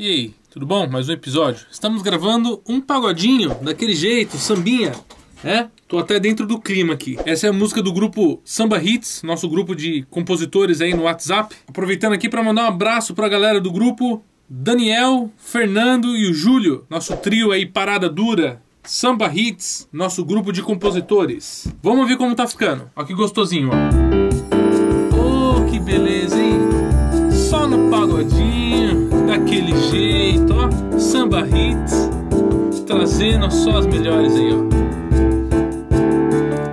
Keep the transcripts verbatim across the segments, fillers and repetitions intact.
E aí, tudo bom? Mais um episódio. Estamos gravando um pagodinho, daquele jeito, sambinha, né? Tô até dentro do clima aqui. Essa é a música do grupo Samba Hits, nosso grupo de compositores aí no WhatsApp. Aproveitando aqui para mandar um abraço para a galera do grupo, Daniel, Fernando e o Júlio, nosso trio aí Parada Dura, Samba Hits, nosso grupo de compositores. Vamos ver como tá ficando. Ó que gostosinho, ó. Oh, que beleza, hein? Só no pagodinho. Daquele jeito, ó, Samba Hits, trazendo só as melhores aí, ó.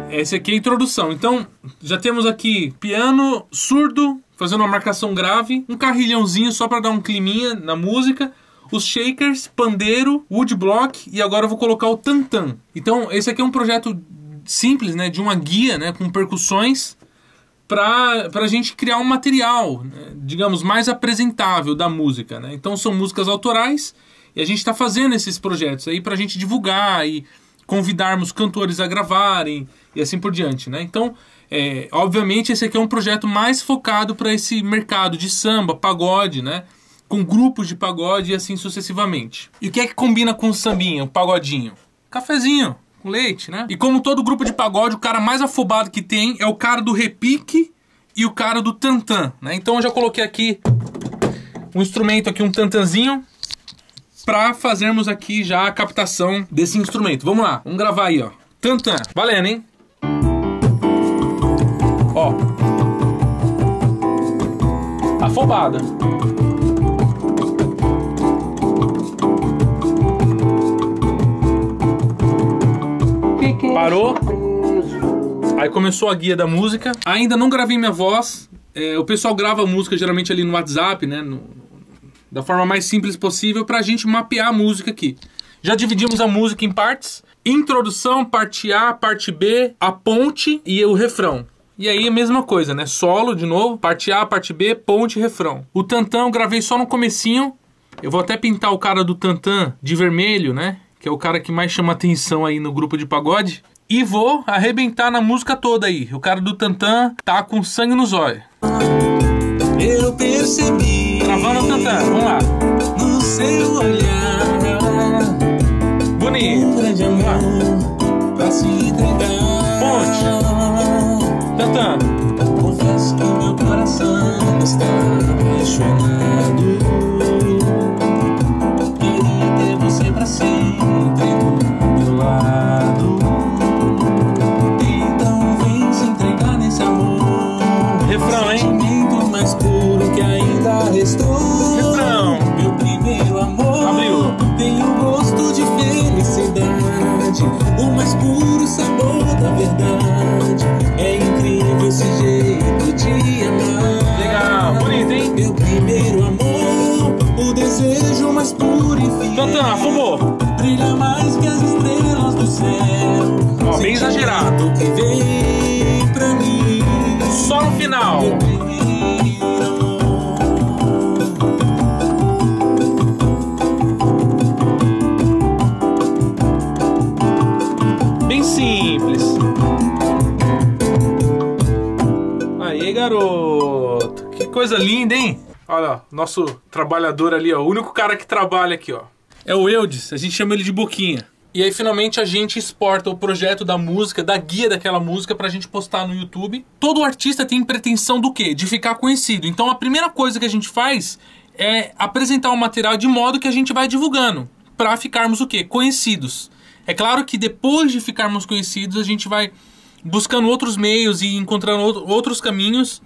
Essa aqui é a introdução, então já temos aqui piano surdo, fazendo uma marcação grave, um carrilhãozinho só para dar um climinha na música, os shakers, pandeiro, woodblock e agora eu vou colocar o tantan. Então esse aqui é um projeto simples, né, de uma guia, né, com percussões, para a gente criar um material, né, digamos, mais apresentável da música, né? Então são músicas autorais e a gente está fazendo esses projetos aí para a gente divulgar e convidarmos cantores a gravarem e assim por diante, né? Então, é, obviamente, esse aqui é um projeto mais focado para esse mercado de samba, pagode, né? Com grupos de pagode e assim sucessivamente. E o que é que combina com o sambinha, o pagodinho? Cafezinho. Leite, né? E como todo grupo de pagode, o cara mais afobado que tem é o cara do repique e o cara do tantan, né? Então eu já coloquei aqui um instrumento aqui, um tantanzinho, pra fazermos aqui já a captação desse instrumento. Vamos lá, vamos gravar aí, ó. Tantan, valendo, hein? Ó. Afobada. Parou, aí começou a guia da música. Ainda não gravei minha voz, é, o pessoal grava a música geralmente ali no WhatsApp, né, no, da forma mais simples possível pra gente mapear a música aqui. Já dividimos a música em partes, introdução, parte A, parte B, a ponte e o refrão. E aí a mesma coisa, né, solo de novo, parte A, parte B, ponte e refrão. O tantan eu gravei só no comecinho, eu vou até pintar o cara do tantan de vermelho, né, que é o cara que mais chama atenção aí no grupo de pagode. E vou arrebentar na música toda aí. O cara do tantan tá com sangue nos olhos. Eu percebi. Travando o tantan, vamos lá. No seu olhar. Bonito. Vamos lá. Ponte. Tantan. Confesso que meu coração está apaixonado. Tantan, fumou. Brilha mais que as estrelas do céu. Ó, bem exagerado. Que vem pra mim. Só no final. Bem simples. Aí, garoto. Que coisa linda, hein? Olha, nosso trabalhador ali, ó. O único cara que trabalha aqui, ó. É o Eudes, a gente chama ele de Boquinha. E aí finalmente a gente exporta o projeto da música, da guia daquela música pra gente postar no YouTube. Todo artista tem pretensão do quê? De ficar conhecido. Então a primeira coisa que a gente faz é apresentar o material de modo que a gente vai divulgando. Pra ficarmos o quê? Conhecidos. É claro que depois de ficarmos conhecidos a gente vai buscando outros meios e encontrando outros caminhos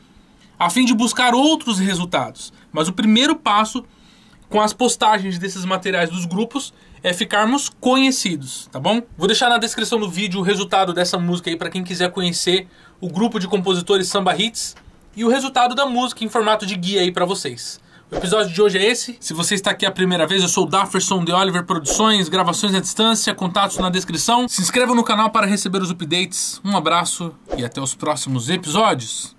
a fim de buscar outros resultados. Mas o primeiro passo com as postagens desses materiais dos grupos, é ficarmos conhecidos, tá bom? Vou deixar na descrição do vídeo o resultado dessa música aí para quem quiser conhecer o grupo de compositores Samba Hits e o resultado da música em formato de guia aí para vocês. O episódio de hoje é esse. Se você está aqui a primeira vez, eu sou o Darfferson de Oliver Produções, gravações à distância, contatos na descrição. Se inscreva no canal para receber os updates. Um abraço e até os próximos episódios.